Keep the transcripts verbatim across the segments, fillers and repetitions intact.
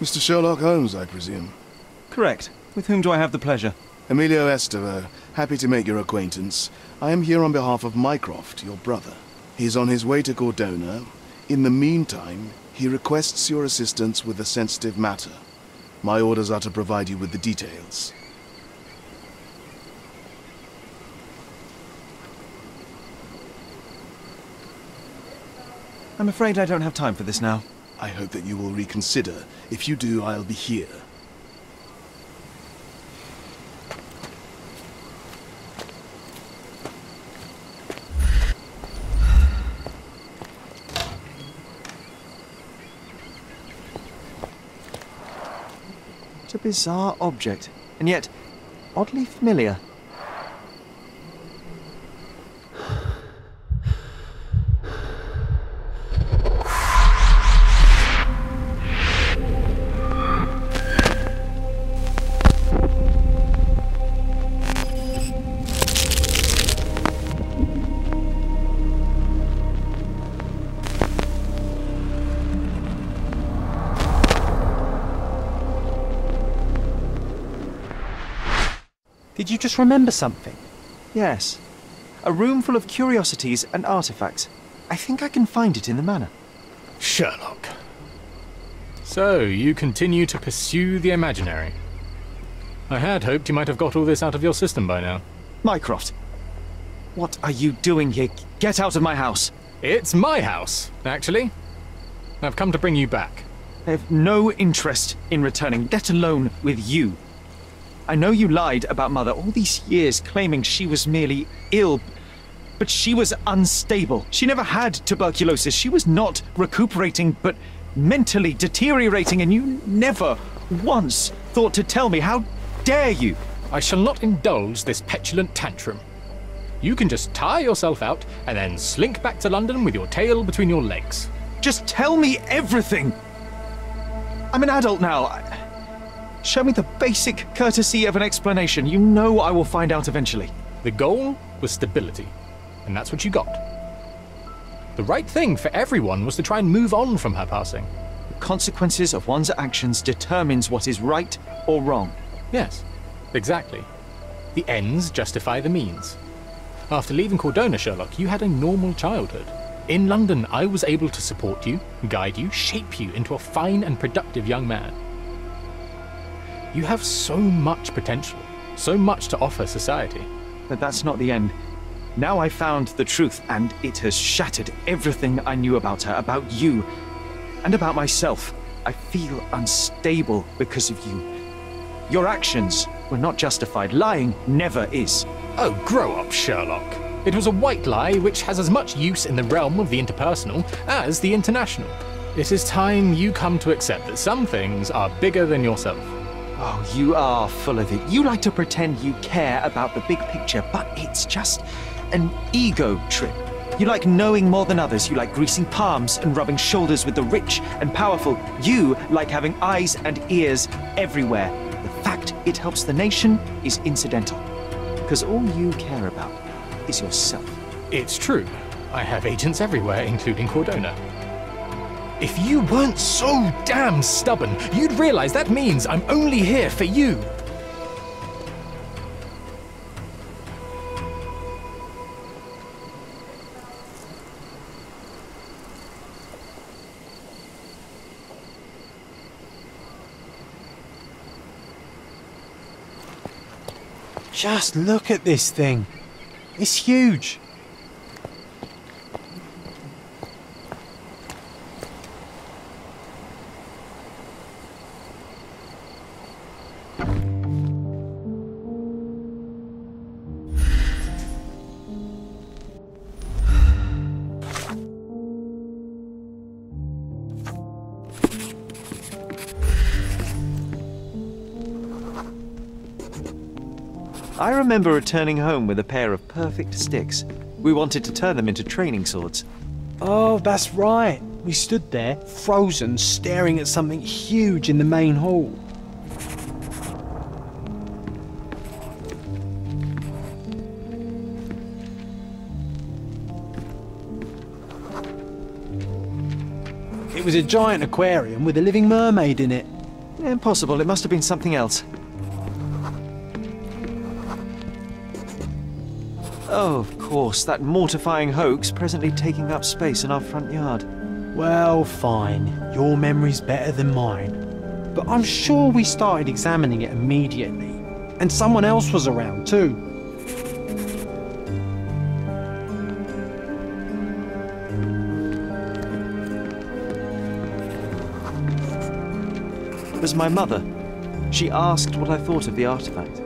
Mister Sherlock Holmes, I presume? Correct. With whom do I have the pleasure? Emilio Esteva. Happy to make your acquaintance. I am here on behalf of Mycroft, your brother. He's on his way to Cordona. In the meantime, he requests your assistance with a sensitive matter. My orders are to provide you with the details. I'm afraid I don't have time for this now. I hope that you will reconsider. If you do, I'll be here. It's a bizarre object, and yet oddly familiar. Did you just remember something? Yes. A room full of curiosities and artifacts. I think I can find it in the manor. Sherlock. So, you continue to pursue the imaginary. I had hoped you might have got all this out of your system by now. Mycroft, what are you doing here? Get out of my house! It's my house, actually. I've come to bring you back. I have no interest in returning, let alone with you. I know you lied about Mother all these years, claiming she was merely ill, but she was unstable. She never had tuberculosis. She was not recuperating, but mentally deteriorating, and you never once thought to tell me. How dare you? I shall not indulge this petulant tantrum. You can just tire yourself out and then slink back to London with your tail between your legs. Just tell me everything. I'm an adult now. I... Show me the basic courtesy of an explanation. You know I will find out eventually. The goal was stability, and that's what you got. The right thing for everyone was to try and move on from her passing. The consequences of one's actions determines what is right or wrong. Yes, exactly. The ends justify the means. After leaving Cordona, Sherlock, you had a normal childhood. In London, I was able to support you, guide you, shape you into a fine and productive young man. You have so much potential, so much to offer society. But that's not the end. Now I found the truth, and it has shattered everything I knew about her, about you, and about myself. I feel unstable because of you. Your actions were not justified. Lying never is. Oh, grow up, Sherlock. It was a white lie which has as much use in the realm of the interpersonal as the international. It is time you come to accept that some things are bigger than yourself. Oh, you are full of it. You like to pretend you care about the big picture, but it's just an ego trip. You like knowing more than others. You like greasing palms and rubbing shoulders with the rich and powerful. You like having eyes and ears everywhere. The fact it helps the nation is incidental, because all you care about is yourself. It's true. I have agents everywhere, including Cordona. If you weren't so damn stubborn, you'd realize that means I'm only here for you. Just look at this thing. It's huge. I remember returning home with a pair of perfect sticks. We wanted to turn them into training swords. Oh, that's right. We stood there, frozen, staring at something huge in the main hall. It was a giant aquarium with a living mermaid in it. Impossible. It must have been something else. Oh, of course. That mortifying hoax presently taking up space in our front yard. Well, fine. Your memory's better than mine. But I'm sure we started examining it immediately. And someone else was around, too. It was my mother. She asked what I thought of the artifact.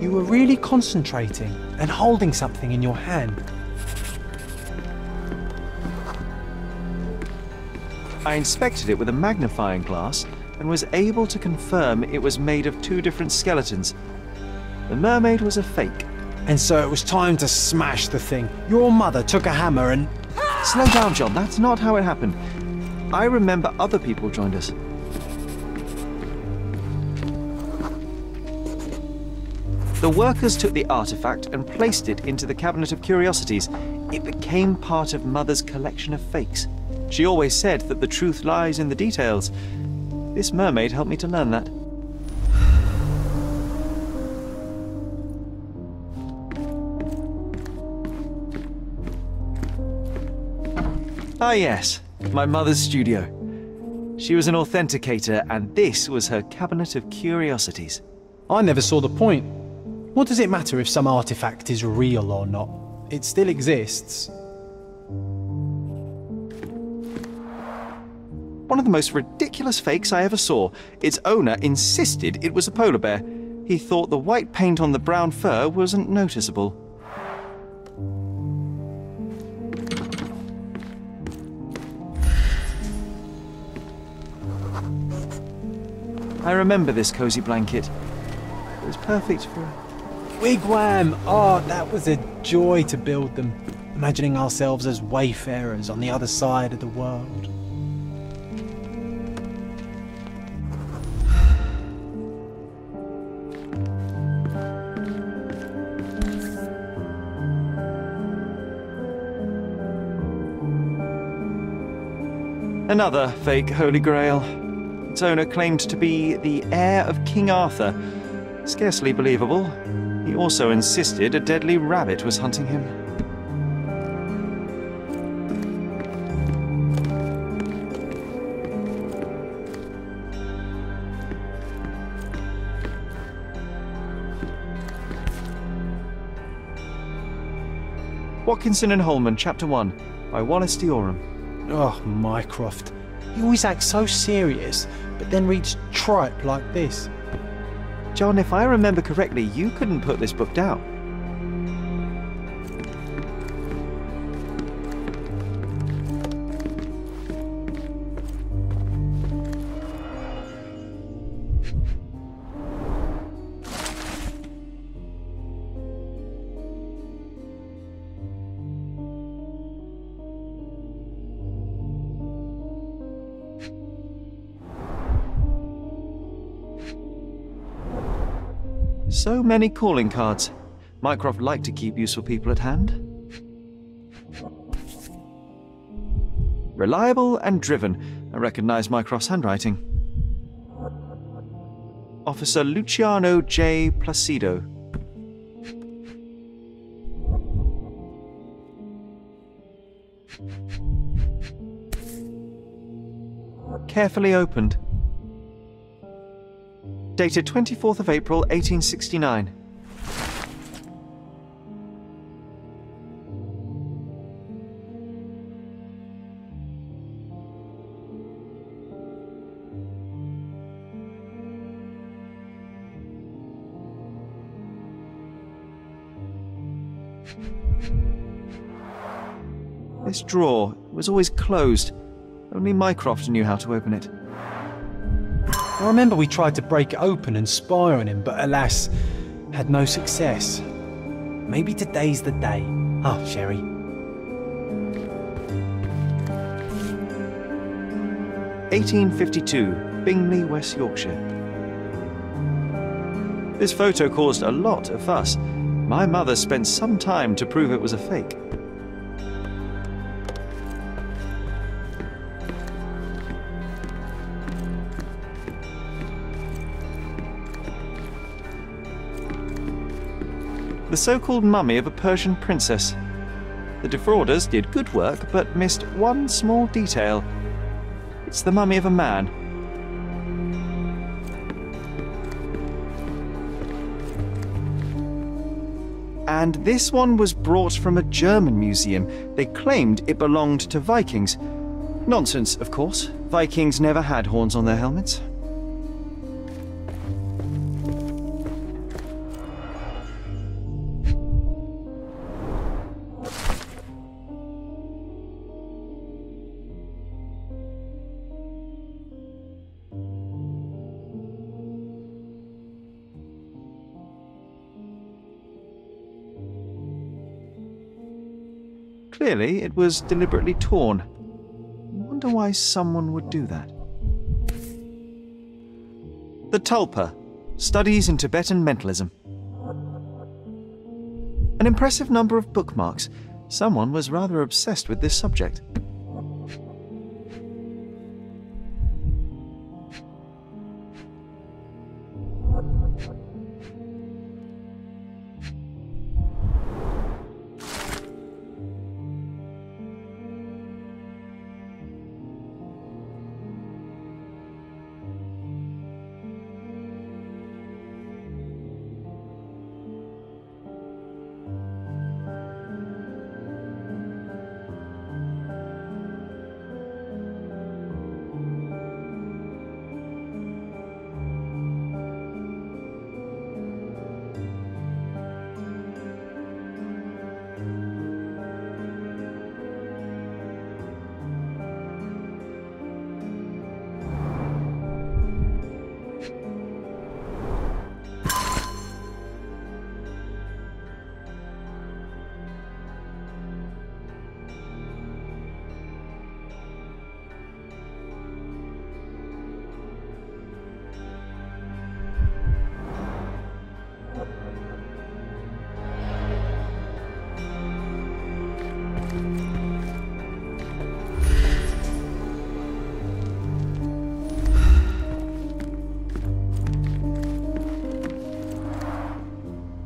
You were really concentrating and holding something in your hand. I inspected it with a magnifying glass and was able to confirm it was made of two different skeletons. The mermaid was a fake. And so it was time to smash the thing. Your mother took a hammer and... Slow down, John. That's not how it happened. I remember other people joined us. The workers took the artifact and placed it into the Cabinet of Curiosities. It became part of Mother's collection of fakes. She always said that the truth lies in the details. This mermaid helped me to learn that. Ah yes, my mother's studio. She was an authenticator and this was her Cabinet of Curiosities. I never saw the point. What does it matter if some artifact is real or not? It still exists. One of the most ridiculous fakes I ever saw. Its owner insisted it was a polar bear. He thought the white paint on the brown fur wasn't noticeable. I remember this cozy blanket. It was perfect for a wigwam! Oh, that was a joy to build them, imagining ourselves as wayfarers on the other side of the world. Another fake Holy Grail. Its owner claimed to be the heir of King Arthur. Scarcely believable. He also insisted a deadly rabbit was hunting him. Watkinson and Holman, Chapter one, by Wallace Diorum. Oh, Mycroft. He always acts so serious, but then reads tripe like this. John, if I remember correctly, you couldn't put this book down. So many calling cards. Mycroft liked to keep useful people at hand. Reliable and driven. I recognise Mycroft's handwriting. Officer Luciano J. Placido. Carefully opened. Dated twenty-fourth of April, eighteen sixty-nine. This drawer was always closed. Only Mycroft knew how to open it. I remember we tried to break it open and spy on him, but alas, had no success. Maybe today's the day. Ah, Sherry. eighteen fifty-two, Bingley, West Yorkshire. This photo caused a lot of fuss. My mother spent some time to prove it was a fake. the so-called mummy of a Persian princess. The defrauders did good work, but missed one small detail. It's the mummy of a man. And this one was brought from a German museum. They claimed it belonged to Vikings. Nonsense, of course. Vikings never had horns on their helmets. Clearly, it was deliberately torn. I wonder why someone would do that. The Tulpa Studies in Tibetan Mentalism. An impressive number of bookmarks. Someone was rather obsessed with this subject.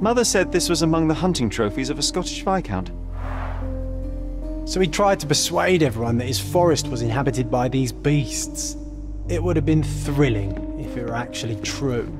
Mother said this was among the hunting trophies of a Scottish viscount. So he tried to persuade everyone that his forest was inhabited by these beasts. It would have been thrilling if it were actually true.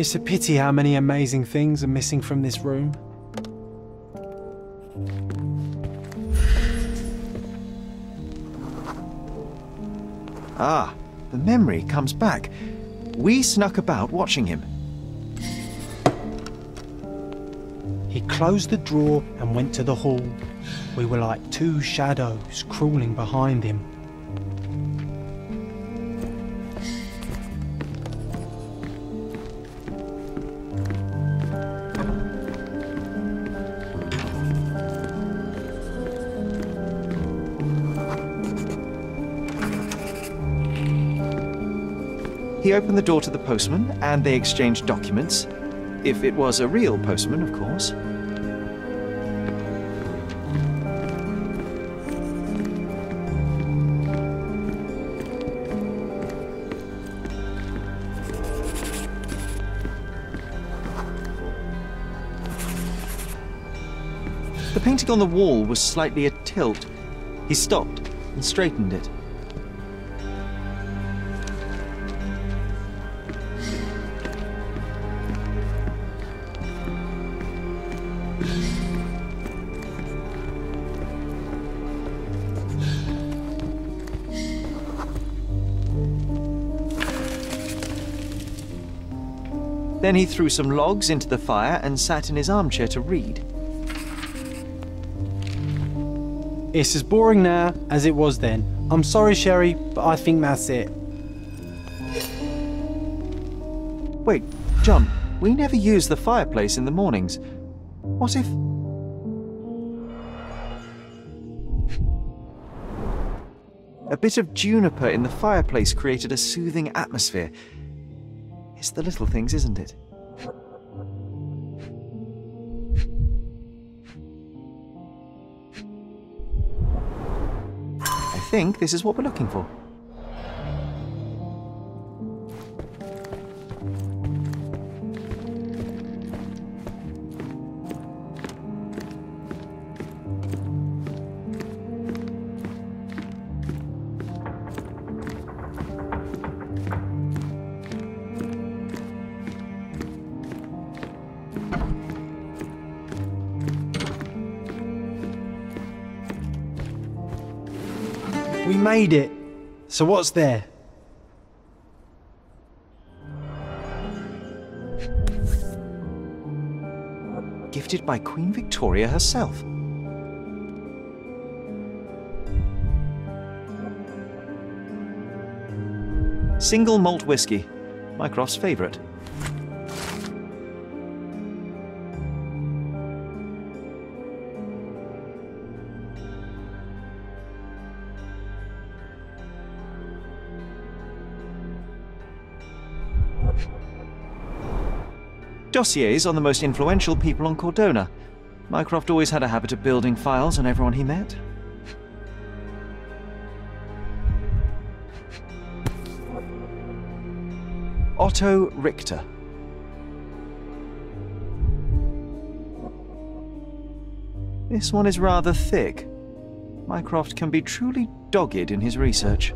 It's a pity how many amazing things are missing from this room. Ah, the memory comes back. We snuck about watching him. He closed the drawer and went to the hall. We were like two shadows crawling behind him. He opened the door to the postman, and they exchanged documents. If it was a real postman, of course. The painting on the wall was slightly atilt. He stopped and straightened it. Then he threw some logs into the fire and sat in his armchair to read. It's as boring now as it was then. I'm sorry, Sherry, but I think that's it. Wait, John, we never use the fireplace in the mornings. What if... A bit of juniper in the fireplace created a soothing atmosphere. It's the little things, isn't it? I think this is what we're looking for. Made it. So what's there? Gifted by Queen Victoria herself. Single malt whiskey, Mycroft's favourite. Dossiers on the most influential people on Cordona. Mycroft always had a habit of building files on everyone he met. Otto Richter. This one is rather thick. Mycroft can be truly dogged in his research.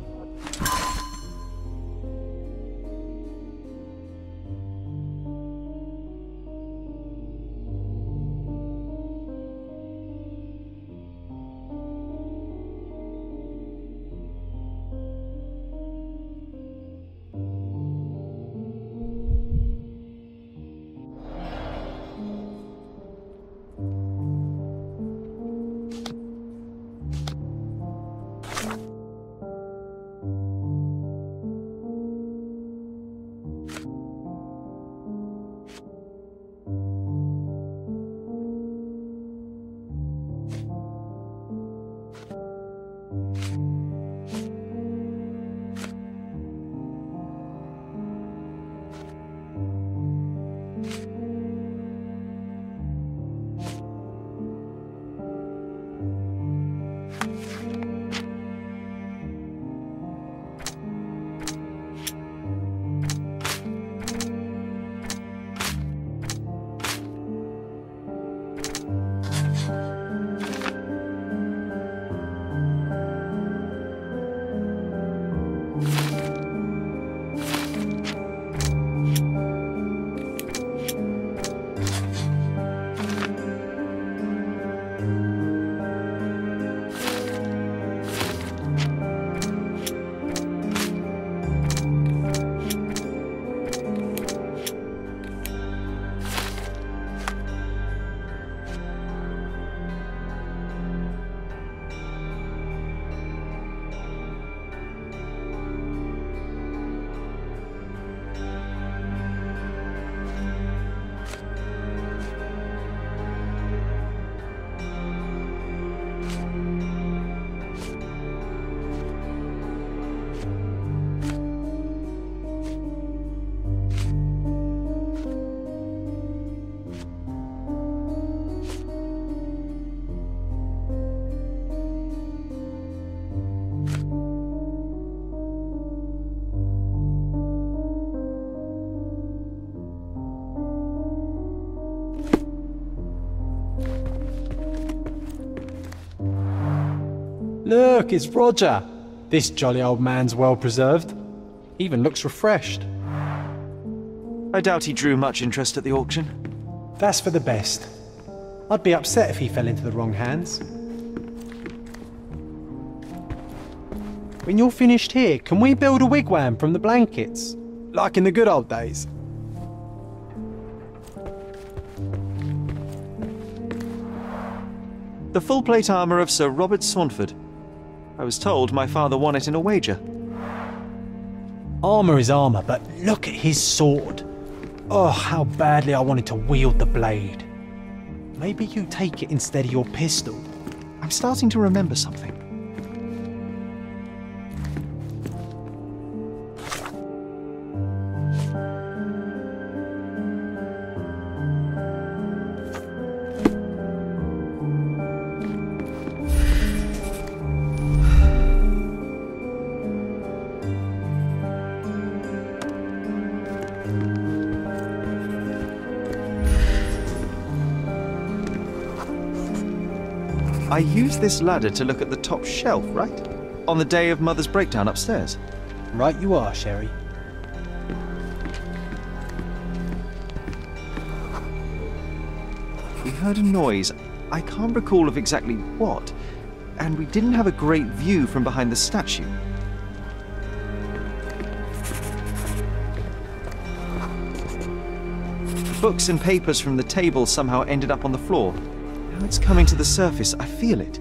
Look, it's Roger. This jolly old man's well preserved. Even looks refreshed. I doubt he drew much interest at the auction. That's for the best. I'd be upset if he fell into the wrong hands. When you're finished here, can we build a wigwam from the blankets? Like in the good old days. The full plate armour of Sir Robert Swanford. I was told my father won it in a wager. Armour is armour, but look at his sword. Oh, how badly I wanted to wield the blade. Maybe you take it instead of your pistol. I'm starting to remember something. I used this ladder to look at the top shelf, right? On the day of Mother's breakdown upstairs. Right you are, Sherry. We heard a noise. I can't recall of exactly what, and we didn't have a great view from behind the statue. Books and papers from the table somehow ended up on the floor. Now it's coming to the surface, I feel it.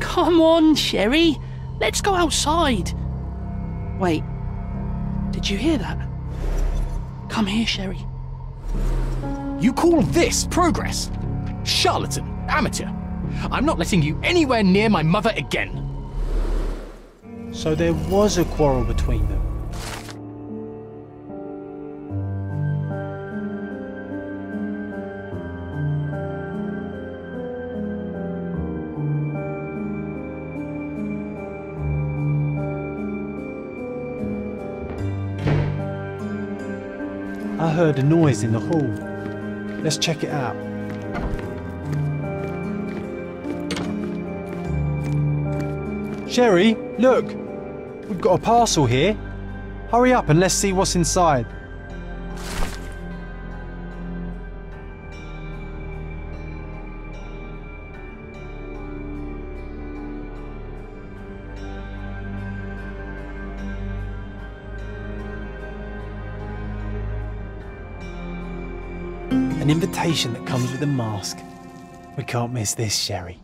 Come on, Sherry. Let's go outside. Wait, did you hear that? Come here, Sherry. You call this progress? Charlatan, amateur. I'm not letting you anywhere near my mother again. So there was a quarrel between them. I heard a noise in the hall. Let's check it out. Sherry, look! We've got a parcel here. Hurry up and let's see what's inside. An invitation that comes with a mask. We can't miss this, Sherry.